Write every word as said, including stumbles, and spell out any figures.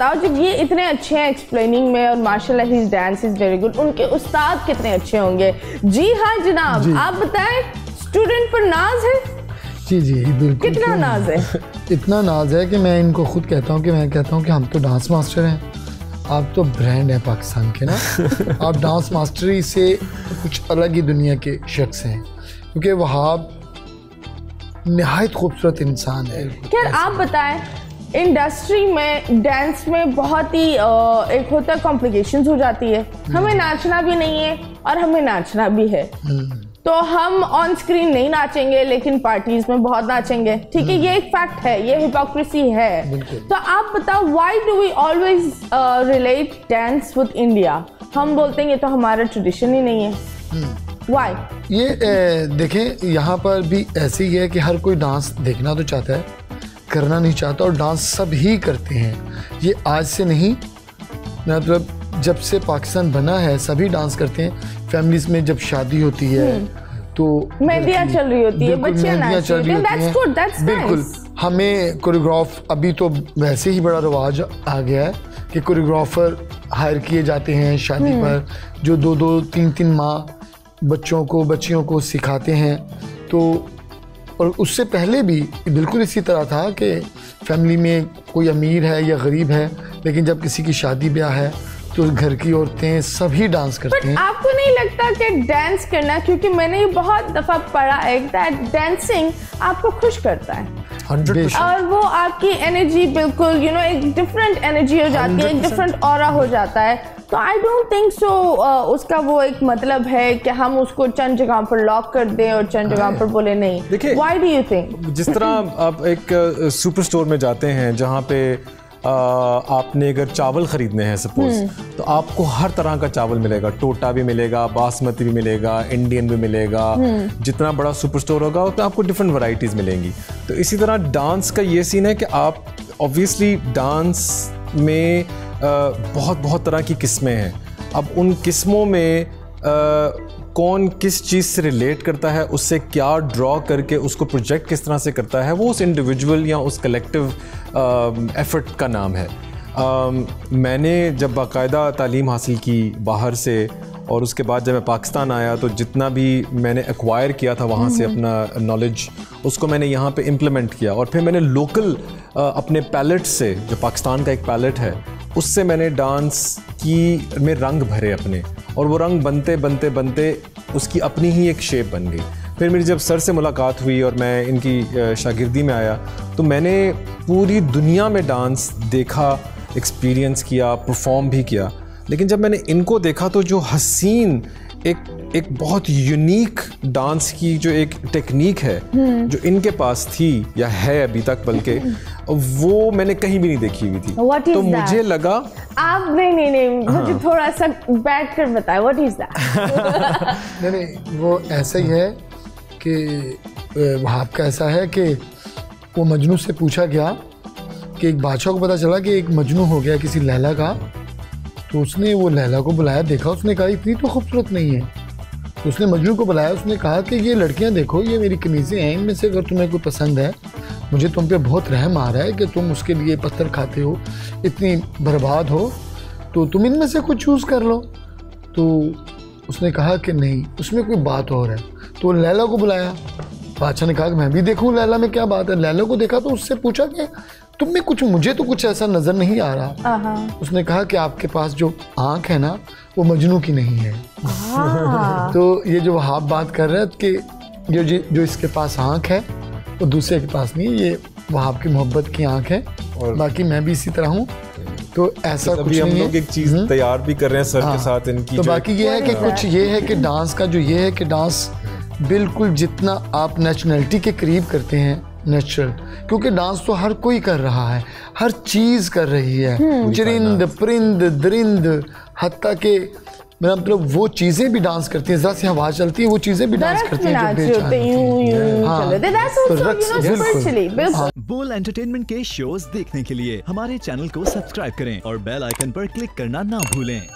बताओ जब ये इतने अच्छे हैं एक्सप्लेनिंग में और माशाल्लाह his dance is very good, उनके उस्ताद कितने अच्छे होंगे। जी हाँ जनाब, जी। आप बताएं स्टूडेंट पर नाज है? जी जी बिल्कुल, कितना नाज है? इतना नाज है कि मैं इनको खुद कहता हूँ कि मैं कहता हूँ कि हम तो डांस मास्टर हैं, आप तो ब्रांड हैं पाकिस्तान के ना। आप डांस मास्टरी से कुछ अलग ही दुनिया के शख्स हैं, क्योंकि वहाब नहायत खूबसूरत इंसान है। क्या आप बताएं इंडस्ट्री में डांस में बहुत ही एक होता है कॉम्प्लिकेशंस हो जाती है, हमें नाचना भी नहीं है और हमें नाचना भी है, तो हम ऑन स्क्रीन नहीं नाचेंगे लेकिन पार्टीज में बहुत नाचेंगे, ठीक है, ये एक फैक्ट है, ये हिपोक्रेसी है। तो आप बताओ why do we always relate dance with India? हम बोलते हैं ये तो हमारा ट्रेडिशन ही नहीं है, व्हाई? ये ए, देखें यहाँ पर भी ऐसी ही है कि हर कोई डांस देखना तो चाहता है, करना नहीं चाहता, और डांस सब ही करते हैं। ये आज से नहीं, मतलब जब से पाकिस्तान बना है सभी डांस करते हैं। फैमिलीज में जब शादी होती है तो मेहंदियाँ चल रही होती है, बच्चे नाच रहे होते हैं, that's good, that's बिल्कुल nice। हमें कोरियोग्राफ अभी तो वैसे ही बड़ा रिवाज आ गया है कि कोरियोग्राफर हायर किए जाते हैं शादी पर, जो दो दो तीन तीन माह बच्चों को बच्चियों को सिखाते हैं। तो और उससे पहले भी बिल्कुल इसी तरह था कि फैमिली में कोई अमीर है या गरीब है, लेकिन जब किसी की शादी ब्याह है तो घर की औरतें सभी डांस करती हैं। आपको नहीं लगता कि डांस करना, क्योंकि मैंने ये बहुत दफ़ा पढ़ा है दैट डांसिंग आपको खुश करता है हंड्रेड परसेंट, और वो आपकी एनर्जी बिल्कुल यू नो एक डिफरेंट एनर्जी हो जाती है, एक डिफरेंट ऑरा हो जाता है। तो आई डोंट थिंक सो उसका वो एक मतलब है कि हम उसको चंद जगहों पर लॉक कर दें और चंद जगहों पर बोले नहीं। देखिए व्हाई डू यू थिंक? जिस तरह आप एक सुपर स्टोर में जाते हैं जहाँ पे आ, आपने अगर चावल ख़रीदने हैं सपोज, तो आपको हर तरह का चावल मिलेगा, टोटा भी मिलेगा, बासमती भी मिलेगा, इंडियन भी मिलेगा, जितना बड़ा सुपर स्टोर होगा उतना आपको डिफरेंट वैरायटीज़ मिलेंगी। तो इसी तरह डांस का ये सीन है कि आप ऑब्वियसली डांस में आ, बहुत बहुत तरह की किस्में हैं। अब उन किस्मों में आ, कौन किस चीज़ से रिलेट करता है, उससे क्या ड्रॉ करके उसको प्रोजेक्ट किस तरह से करता है, वो उस इंडिविजुअल या उस कलेक्टिव एफर्ट का नाम है। आ, मैंने जब बाकायदा तालीम हासिल की बाहर से, और उसके बाद जब मैं पाकिस्तान आया तो जितना भी मैंने एक्वायर किया था वहाँ से अपना नॉलेज, उसको मैंने यहाँ पे इम्प्लीमेंट किया। और फिर मैंने लोकल अपने पैलेट से, जो पाकिस्तान का एक पैलेट है, उससे मैंने डांस की में रंग भरे अपने, और वो रंग बनते बनते बनते उसकी अपनी ही एक शेप बन गई। फिर मेरी जब सर से मुलाकात हुई और मैं इनकी शागिर्दी में आया, तो मैंने पूरी दुनिया में डांस देखा, एक्सपीरियंस किया, परफॉर्म भी किया, लेकिन जब मैंने इनको देखा तो जो हसीन एक एक बहुत यूनिक डांस की जो एक टेक्निक है जो इनके पास थी या है अभी तक, बल्कि वो मैंने कहीं भी नहीं देखी हुई थी। What is तो that? मुझे लगा आप नहीं नहीं नहीं मुझे थोड़ा सा बैठ कर बताएं व्हाट इज दैट? नहीं नहीं वो ऐसा ही है कि वहाब का ऐसा है कि वो मजनू से पूछा गया कि एक बादशाह को पता चला कि एक मजनू हो गया किसी लैला का, तो उसने वो लैला को बुलाया, देखा, उसने कहा इतनी तो खूबसूरत नहीं है। उसने मजनू को बुलाया, उसने कहा कि ये लड़कियां देखो, ये मेरी कमीज़ें हैं, इनमें से अगर तुम्हें कोई पसंद है, मुझे तुम पे बहुत रहम आ रहा है कि तुम उसके लिए पत्थर खाते हो, इतनी बर्बाद हो, तो तुम इनमें से कुछ चूज़ कर लो। तो उसने कहा कि नहीं, उसमें कोई बात और है। तो लैला को बुलाया, बादशाह ने कहा कि मैं भी देखूँ लैला में क्या बात है। लैला को देखा तो उससे पूछा कि तुम में कुछ, मुझे तो कुछ ऐसा नज़र नहीं आ रहा। उसने कहा कि आपके पास जो आँख है ना वो मजनू की नहीं है। तो ये जो वहाब बात कर रहे हैं कि जो जो इसके पास आँख है वो दूसरे के पास नहीं है, ये वहाब की मोहब्बत की आँख है, और बाकी मैं भी इसी तरह हूँ। तो ऐसा तो कुछ हम लोग एक चीज़ तैयार भी कर रहे हैं सर के साथ इनकी। तो बाकी ये है कि कुछ ये है कि डांस का जो ये है कि डांस बिल्कुल जितना आप नेचुरलिटी के करीब करते हैं, नेचुरल, क्योंकि डांस तो हर कोई कर रहा है, हर चीज़ कर रही है, चिरिंद परिंद दरिंद, हत्ता के मतलब वो चीज़ें भी डांस करती हैं, ज़रा सी हवा चलती है वो चीज़ें भी डांस करती हैं। बोल एंटरटेनमेंट के शोज देखने के लिए हमारे चैनल को सब्सक्राइब करें और बेल आइकन पर क्लिक करना ना भूलें।